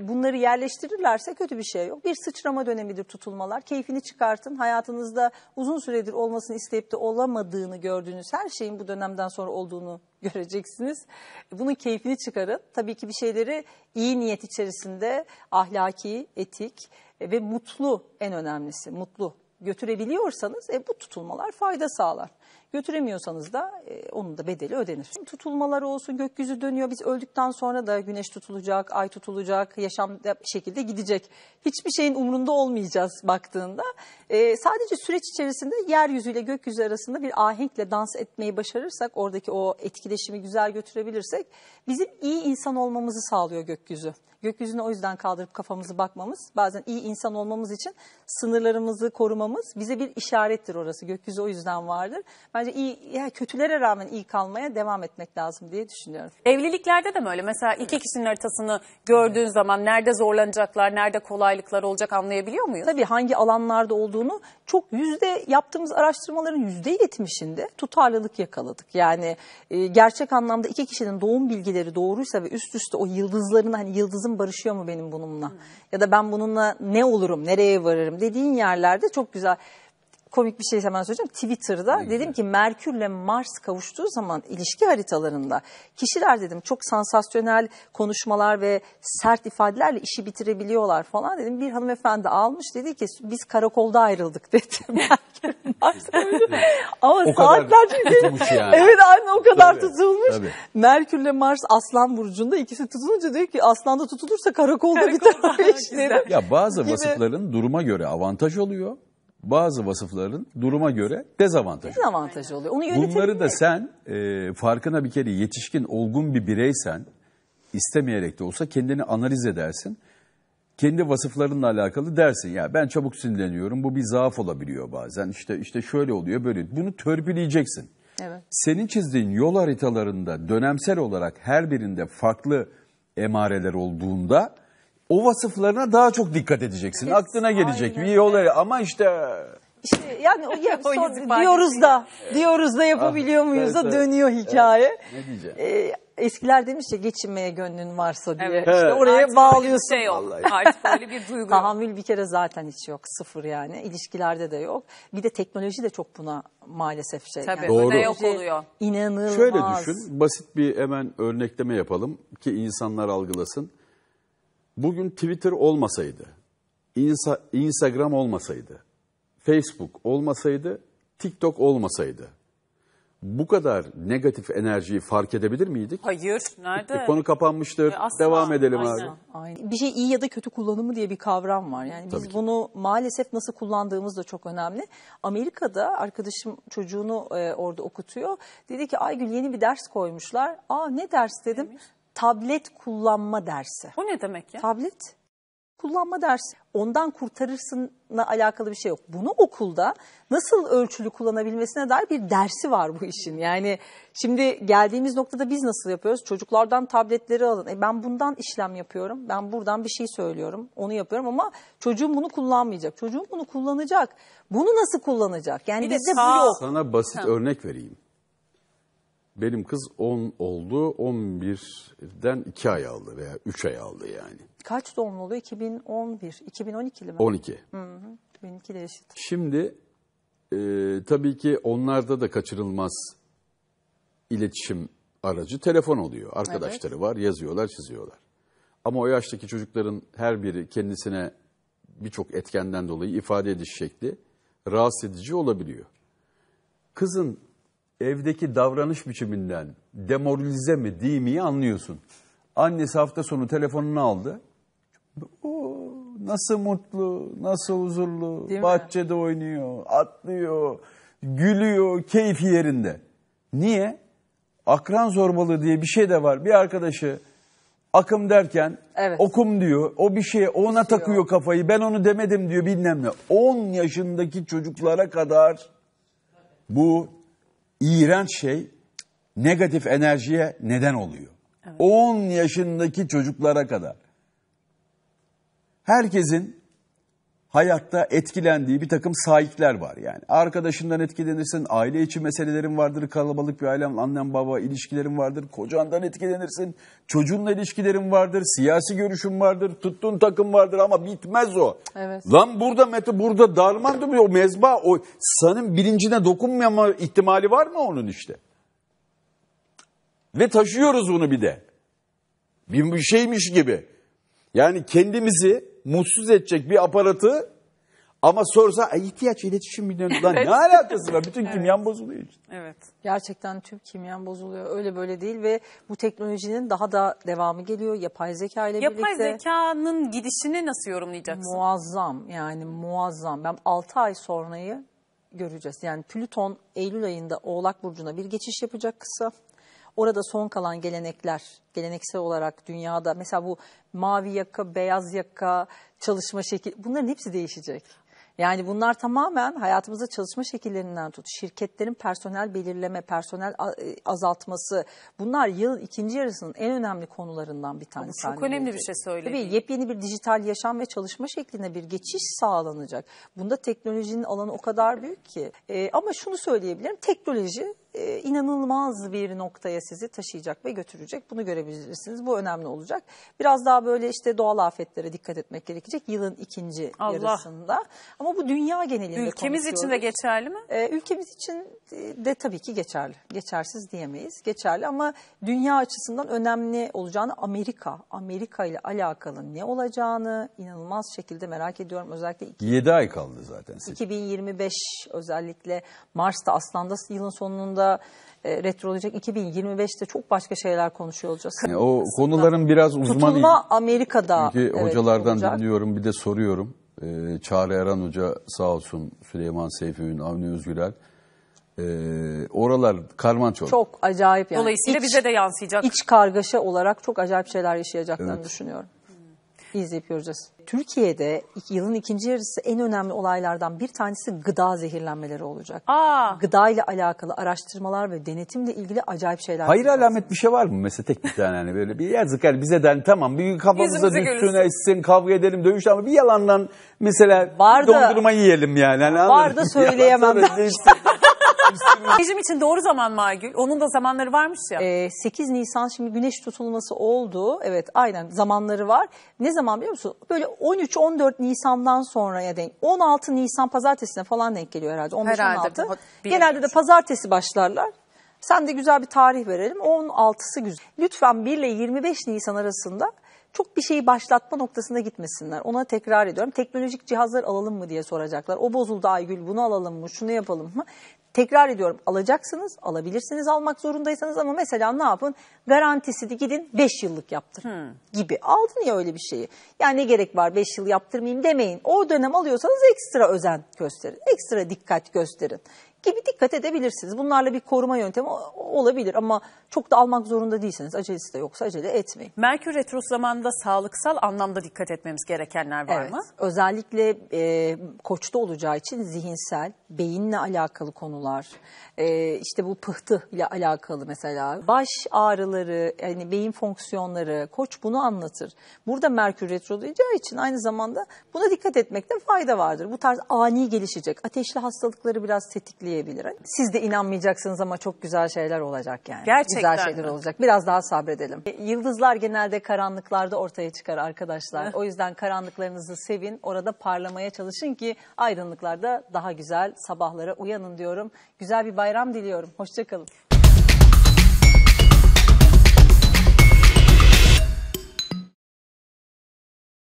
bunları yerleştirirlerse kötü bir şey yok. Bir sıçrama dönemidir tutulmalar. Keyfini çıkartın. Hayatınızda uzun süredir olmasını isteyip de olamadığını gördüğünüz her şeyin bu dönemden sonra olduğunu göreceksiniz. Bunun keyfini çıkarın. Tabii ki bir şeyleri iyi niyet içerisinde, ahlaki, etik ve mutlu, en önemlisi mutlu götürebiliyorsanız e, bu tutulmalar fayda sağlar. Götüremiyorsanız da e, onun da bedeli ödenir. Şimdi tutulmalar olsun, gökyüzü dönüyor. Biz öldükten sonra da güneş tutulacak, ay tutulacak, yaşam bir şekilde gidecek. Hiçbir şeyin umrunda olmayacağız baktığında. E, sadece süreç içerisinde yeryüzüyle gökyüzü arasında bir ahenkle dans etmeyi başarırsak, oradaki o etkileşimi güzel götürebilirsek bizim iyi insan olmamızı sağlıyor gökyüzü. Gökyüzüne o yüzden kaldırıp kafamızı bakmamız, bazen iyi insan olmamız için sınırlarımızı korumamız bize bir işarettir orası. Gökyüzü o yüzden vardır. Bence iyi, ya kötülere rağmen iyi kalmaya devam etmek lazım diye düşünüyorum. Evliliklerde de böyle. Mesela iki kişinin haritasını gördüğün zaman nerede zorlanacaklar, nerede kolaylıklar olacak anlayabiliyor muyuz? Tabii hangi alanlarda olduğunu çok yüzde yaptığımız araştırmaların yüzde yetmişinde tutarlılık yakaladık. Yani e, gerçek anlamda iki kişinin doğum bilgileri doğruysa ve üst üste o yıldızların, hani yıldızım barışıyor mu benim bununla? Hmm. Ya da ben bununla ne olurum, nereye varırım dediğin yerlerde çok güzel. Komik bir şey hemen söyleyeceğim. Twitter'da ne dedim ki Merkür'le Mars kavuştuğu zaman ilişki haritalarında kişiler dedim çok sansasyonel konuşmalar ve sert ifadelerle işi bitirebiliyorlar falan dedim. Bir hanımefendi almış dedi ki biz karakolda ayrıldık dedi. Merkür Mars kavuştu. Ama o saatlerce yani. Evet aynı o kadar tabii, tutulmuş. Merkür'le Mars Aslan burcunda ikisi tutulunca diyor ki Aslan'da tutulursa karakolda, karakolda biter işleri. Ya bazı gibi. Vasıfların duruma göre avantaj oluyor. Bazı vasıfların duruma göre dezavantajı. Dezavantajı oluyor. Onu yönetebilmek. Bunları da sen e, farkına bir kere yetişkin, olgun bir bireysen, istemeyerek de olsa kendini analiz edersin. Kendi vasıflarınla alakalı dersin. Ya ben çabuk sinirleniyorum. Bu bir zaaf olabiliyor bazen. İşte işte şöyle oluyor, böyle. Bunu törpüleyeceksin. Evet. Senin çizdiğin yol haritalarında dönemsel olarak her birinde farklı emareler olduğunda o vasıflarına daha çok dikkat edeceksin. Evet, aklına gelecek bir yol öyle ama işte... İşte yani o, ya, o sor, diyoruz da, diyoruz da yapabiliyor ah, muyuz evet, da dönüyor evet. Hikaye. Evet. Ne diyeceğim? Ee, Eskiler demiş ya geçinmeye gönlün varsa diye. Evet. İşte oraya artık bağlıyorsun. Şey artık böyle bir duygu. Tahammül bir kere zaten hiç yok. Sıfır yani. İlişkilerde de yok. Bir de teknoloji de çok buna maalesef şey. Tabii. Yani doğru. Yok oluyor. İnanılmaz. Şöyle düşün. Basit bir hemen örnekleme yapalım ki insanlar algılasın. Bugün Twitter olmasaydı, Insta, Instagram olmasaydı, Facebook olmasaydı, TikTok olmasaydı bu kadar negatif enerjiyi fark edebilir miydik? Hayır. Nerede? Konu kapanmıştır. Asla. Devam edelim aynen. Abi. Aynen. Bir şey iyi ya da kötü kullanımı diye bir kavram var. Yani tabii biz ki. Bunu maalesef nasıl kullandığımız da çok önemli. Amerika'da arkadaşım çocuğunu e, orada okutuyor. Dedi ki Aygül yeni bir ders koymuşlar. Aa ne ders dedim. Demiş. Tablet kullanma dersi. O ne demek ya? Tablet kullanma dersi. Ondan kurtarırsınla alakalı bir şey yok. Bunu okulda nasıl ölçülü kullanabilmesine dair bir dersi var bu işin. Yani şimdi geldiğimiz noktada biz nasıl yapıyoruz? Çocuklardan tabletleri alın. E ben bundan işlem yapıyorum. Ben buradan bir şey söylüyorum. Onu yapıyorum ama çocuğum bunu kullanmayacak. Çocuğum bunu kullanacak. Bunu nasıl kullanacak? Yani bir de, de bu yok. Sana basit ha. Örnek vereyim. Benim kız on oldu, on birden iki ay aldı veya üç ay aldı yani. Kaç doğumlu oldu? iki bin on bir, iki bin on ikili mi? on iki. Hı hı, iki bin on ikide yaşadı. Şimdi e, tabii ki onlarda da kaçırılmaz iletişim aracı telefon oluyor. Arkadaşları evet. Var, yazıyorlar, çiziyorlar. Ama o yaştaki çocukların her biri kendisine birçok etkenden dolayı ifade ediş şekli rahatsız edici olabiliyor. Kızın evdeki davranış biçiminden demoralize mi değil miyi anlıyorsun. Annesi hafta sonu telefonunu aldı. O nasıl mutlu, nasıl huzurlu, değil bahçede mi? Oynuyor, atlıyor, gülüyor, keyfi yerinde. Niye? Akran zorbalığı diye bir şey de var. Bir arkadaşı akım derken evet. Okum diyor, o bir şeye ona bir şey takıyor yok. Kafayı, ben onu demedim diyor bilmem ne. on yaşındaki çocuklara kadar bu... İğrenç şey negatif enerjiye neden oluyor. Evet. on yaşındaki çocuklara kadar. Herkesin hayatta etkilendiği bir takım sahipler var yani. Arkadaşından etkilenirsin, aile içi meselelerin vardır, kalabalık bir ailem, annem baba ilişkilerin vardır, kocandan etkilenirsin, çocuğunla ilişkilerin vardır, siyasi görüşün vardır, tuttuğun takım vardır ama bitmez o. Evet. Lan burada Mete burada darman duruyor, o mezba, o sanın bilincine dokunmama ihtimali var mı onun işte? Ve taşıyoruz bunu bir de. Bir şeymiş gibi. Yani kendimizi mutsuz edecek bir aparatı Ama sorsa ihtiyaç, iletişim bilmiyorum. Lan ne alakası var? Bütün kimyan evet. bozuluyor. Evet. Gerçekten tüm kimyan bozuluyor. Öyle böyle değil ve bu teknolojinin daha da devamı geliyor. Yapay zeka ile Yapay birlikte. Yapay zekanın gidişini nasıl yorumlayacaksın? Muazzam yani muazzam. Ben altı ay sonrayı göreceğiz. Yani Plüton Eylül ayında Oğlak Burcu'na bir geçiş yapacak kısa. Orada son kalan gelenekler, geleneksel olarak dünyada mesela bu mavi yaka, beyaz yaka, çalışma şekli bunların hepsi değişecek. Yani bunlar tamamen hayatımızda çalışma şekillerinden tut, şirketlerin personel belirleme, personel azaltması, bunlar yıl ikinci yarısının en önemli konularından bir tanesi. Çok önemli olacak. Bir şey söyledin. Tabii yepyeni bir dijital yaşam ve çalışma şekline bir geçiş sağlanacak. Bunda teknolojinin alanı o kadar büyük ki. Ee, ama şunu söyleyebilirim, teknoloji e, inanılmaz bir noktaya sizi taşıyacak ve götürecek. Bunu görebilirsiniz, bu önemli olacak. Biraz daha böyle işte doğal afetlere dikkat etmek gerekecek yılın ikinci Allah. yarısında. Ama bu dünya genelinde ülkemiz için de geçerli mi? Ee, ülkemiz için de tabii ki geçerli. Geçersiz diyemeyiz. Geçerli ama dünya açısından önemli olacağını Amerika, Amerika ile alakalı ne olacağını inanılmaz şekilde merak ediyorum. Özellikle yedi ay kaldı zaten. iki bin yirmi beş özellikle Mars'ta, Aslan'da yılın sonunda e, retro olacak. iki bin yirmi beş'te çok başka şeyler konuşuyor olacağız. Yani o aslında konuların biraz uzmanı. Tutulma Amerika'da. Çünkü evet, hocalardan olacak. Dinliyorum, bir de soruyorum. Ee, Çağrı Aran Hoca sağ olsun, Süleyman Seyfi'nin, Avni Özgürel. Ee, oralar karman çok. Çok acayip yani. Dolayısıyla iç, bize de yansıyacak. İç kargaşa olarak çok acayip şeyler yaşayacaklarını evet. düşünüyorum. İzleyip göreceğiz. Türkiye'de yılın ikinci yarısı en önemli olaylardan bir tanesi gıda zehirlenmeleri olacak. Aa. Gıda ile alakalı araştırmalar ve denetimle ilgili acayip şeyler. Hayır alamet bir şey var mı? Mesela tek bir tane hani böyle bir yazık yani bize den tamam bir kafamıza düştüğüne etsin, kavga edelim, dövüş ama bir yalandan mesela var dondurma da, yiyelim yani. Hani var da söyleyemem. Bizim için doğru zaman mı Aygül? Onun da zamanları varmış ya. Ee, sekiz Nisan şimdi güneş tutulması oldu. Evet aynen zamanları var. Ne zaman biliyor musun? Böyle on üç on dört Nisan'dan sonraya denk. on altı Nisan pazartesine falan denk geliyor herhalde. on beş on altı. Genelde de pazartesi başlarlar. Sen de güzel bir tarih verelim. on altısı güzel. Lütfen bir ile yirmi beş Nisan arasında çok bir şeyi başlatma noktasına gitmesinler. Ona tekrar ediyorum. Teknolojik cihazlar alalım mı diye soracaklar. O bozuldu Aygül, bunu alalım mı, şunu yapalım mı? Tekrar ediyorum, alacaksınız, alabilirsiniz almak zorundaysanız ama mesela ne yapın? Garantisi de gidin beş yıllık yaptırın hmm. gibi. Aldın ya öyle bir şeyi. Yani ne gerek var beş yıl yaptırmayayım demeyin. O dönem alıyorsanız ekstra özen gösterin, ekstra dikkat gösterin gibi dikkat edebilirsiniz. Bunlarla bir koruma yöntemi olabilir ama çok da almak zorunda değilseniz, acelesi de yoksa acele etmeyin. Merkür retrosu zamanında sağlıksal anlamda dikkat etmemiz gerekenler var evet. mı? Özellikle e, Koç'ta olacağı için zihinsel, beyinle alakalı konular, e, işte bu pıhtı ile alakalı mesela baş ağrıları, yani beyin fonksiyonları, Koç bunu anlatır. Burada Merkür retro olacağı için aynı zamanda buna dikkat etmekte fayda vardır. Bu tarz ani gelişecek, ateşli hastalıkları biraz tetikleyebilir. Siz de inanmayacaksınız ama çok güzel şeyler olacak yani. Gerçekten güzel şeyler mi? Olacak. Biraz daha sabredelim. Yıldızlar genelde karanlıklarda ortaya çıkar arkadaşlar. O yüzden karanlıklarınızı sevin. Orada parlamaya çalışın ki aydınlıklarda daha güzel sabahlara uyanın diyorum. Güzel bir bayram diliyorum. Hoşça kalın.